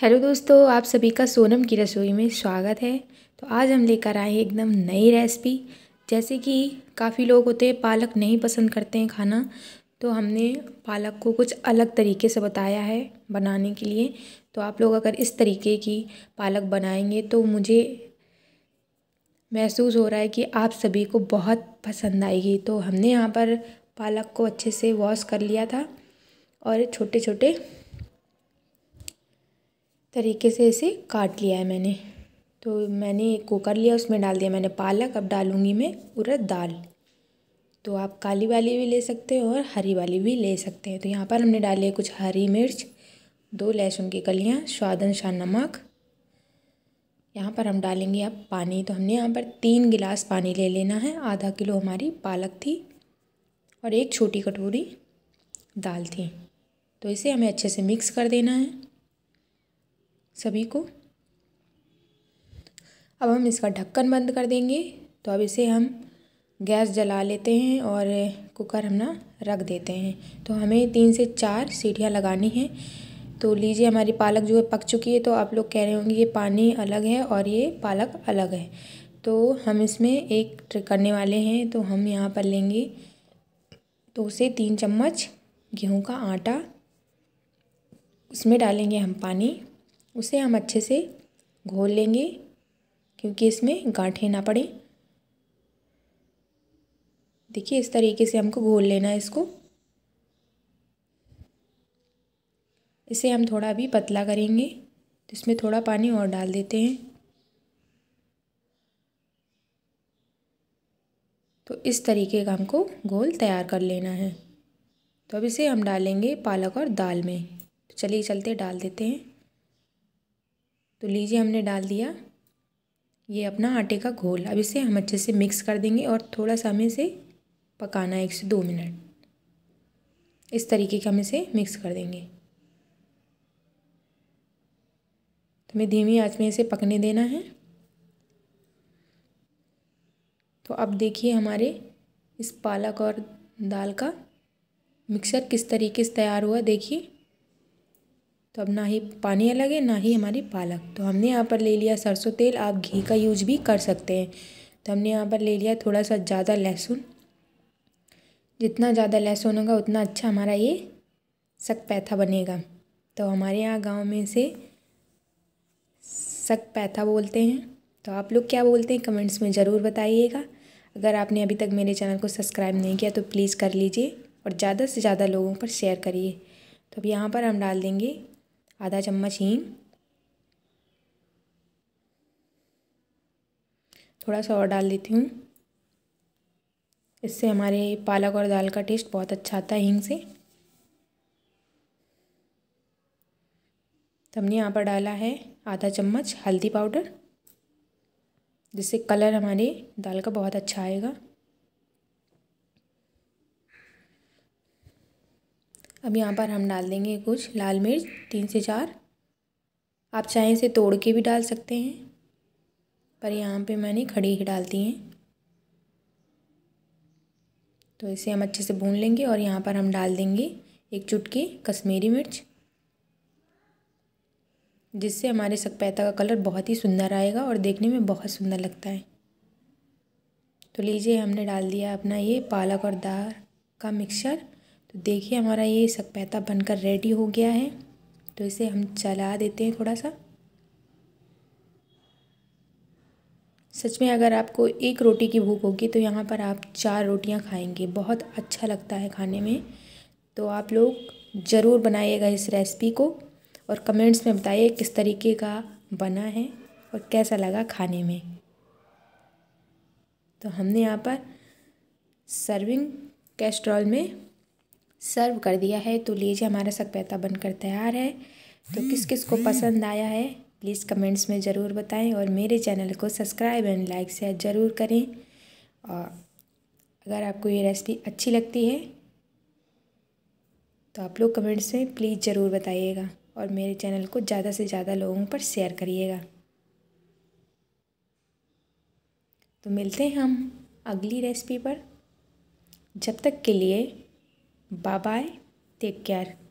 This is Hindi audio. हेलो दोस्तों, आप सभी का सोनम की रसोई में स्वागत है। तो आज हम लेकर आए हैं एकदम नई रेसिपी। जैसे कि काफ़ी लोग होते हैं पालक नहीं पसंद करते हैं खाना, तो हमने पालक को कुछ अलग तरीके से बताया है बनाने के लिए। तो आप लोग अगर इस तरीके की पालक बनाएंगे तो मुझे महसूस हो रहा है कि आप सभी को बहुत पसंद आएगी। तो हमने यहाँ पर पालक को अच्छे से वॉश कर लिया था और छोटे छोटे तरीके से इसे काट लिया है मैंने। तो मैंने कुकर लिया, उसमें डाल दिया मैंने पालक। अब डालूंगी मैं उड़द दाल। तो आप काली वाली भी ले सकते हो और हरी वाली भी ले सकते हैं। तो यहाँ पर हमने डाली है कुछ हरी मिर्च, 2 लहसुन की कलियाँ, स्वाद अनुसार नमक। यहाँ पर हम डालेंगे अब पानी। तो हमने यहाँ पर 3 गिलास पानी ले लेना है। आधा किलो हमारी पालक थी और 1 छोटी कटोरी दाल थी। तो इसे हमें अच्छे से मिक्स कर देना है सभी को। अब हम इसका ढक्कन बंद कर देंगे। तो अब इसे हम गैस जला लेते हैं और कुकर हम ना रख देते हैं। तो हमें 3 से 4 सीटियाँ लगानी हैं। तो लीजिए, हमारी पालक जो है पक चुकी है। तो आप लोग कह रहे होंगे ये पानी अलग है और ये पालक अलग है। तो हम इसमें एक ट्रिक करने वाले हैं। तो हम यहाँ पर लेंगे 2 से 3 चम्मच गेहूँ का आटा, उसमें डालेंगे हम पानी। उसे हम अच्छे से घोल लेंगे क्योंकि इसमें गांठें ना पड़े। देखिए, इस तरीके से हमको घोल लेना है इसको। इसे हम थोड़ा भी पतला करेंगे। तो इसमें थोड़ा पानी और डाल देते हैं। तो इस तरीके का हमको घोल तैयार कर लेना है। तो अब इसे हम डालेंगे पालक और दाल में। तो चलिए चलते डाल देते हैं। तो लीजिए, हमने डाल दिया ये अपना आटे का घोल। अब इसे हम अच्छे से मिक्स कर देंगे और थोड़ा सा हमें इसे पकाना है 1 से 2 मिनट। इस तरीके के हम इसे मिक्स कर देंगे। तो हमें धीमी आंच में इसे पकने देना है। तो अब देखिए हमारे इस पालक और दाल का मिक्सचर किस तरीके से तैयार हुआ। देखिए, तो अब ना ही पानी अलग है ना ही हमारी पालक। तो हमने यहाँ पर ले लिया सरसों तेल। आप घी का यूज भी कर सकते हैं। तो हमने यहाँ पर ले लिया थोड़ा सा ज़्यादा लहसुन। जितना ज़्यादा लहसुन होगा उतना अच्छा हमारा ये सगपैथा बनेगा। तो हमारे यहाँ गांव में इसे सगपैथा बोलते हैं। तो आप लोग क्या बोलते हैं कमेंट्स में ज़रूर बताइएगा। अगर आपने अभी तक मेरे चैनल को सब्सक्राइब नहीं किया तो प्लीज़ कर लीजिए और ज़्यादा से ज़्यादा लोगों पर शेयर करिए। तो अब यहाँ पर हम डाल देंगे आधा चम्मच हींग, थोड़ा सा और डाल देती हूँ। इससे हमारे पालक और दाल का टेस्ट बहुत अच्छा आता है हींग से। तो हमने यहाँ पर डाला है आधा चम्मच हल्दी पाउडर, जिससे कलर हमारे दाल का बहुत अच्छा आएगा। अब यहाँ पर हम डाल देंगे कुछ लाल मिर्च, 3 से 4। आप चाहें इसे तोड़ के भी डाल सकते हैं, पर यहाँ पे मैंने खड़ी ही डाल दी हैं। तो इसे हम अच्छे से भून लेंगे और यहाँ पर हम डाल देंगे 1 चुटकी कश्मीरी मिर्च, जिससे हमारे सगपैथा का कलर बहुत ही सुंदर आएगा और देखने में बहुत सुंदर लगता है। तो लीजिए, हमने डाल दिया अपना ये पालक और दाल का मिक्सचर। तो देखिए, हमारा ये सगपैथा बनकर रेडी हो गया है। तो इसे हम चला देते हैं थोड़ा सा। सच में अगर आपको एक रोटी की भूख होगी तो यहाँ पर आप 4 रोटियाँ खाएंगे। बहुत अच्छा लगता है खाने में। तो आप लोग ज़रूर बनाइएगा इस रेसिपी को और कमेंट्स में बताइए किस तरीके का बना है और कैसा लगा खाने में। तो हमने यहाँ पर सर्विंग कैस्ट्रॉल में सर्व कर दिया है। तो लीजिए, हमारा सगपैथा बनकर तैयार है। तो किस किस को पसंद आया है प्लीज़ कमेंट्स में ज़रूर बताएं और मेरे चैनल को सब्सक्राइब एंड लाइक शेयर ज़रूर करें। और अगर आपको ये रेसिपी अच्छी लगती है तो आप लोग कमेंट्स में प्लीज़ ज़रूर बताइएगा और मेरे चैनल को ज़्यादा से ज़्यादा लोगों पर शेयर करिएगा। तो मिलते हैं हम अगली रेसिपी पर। जब तक के लिए बाय बाय, टेक केयर।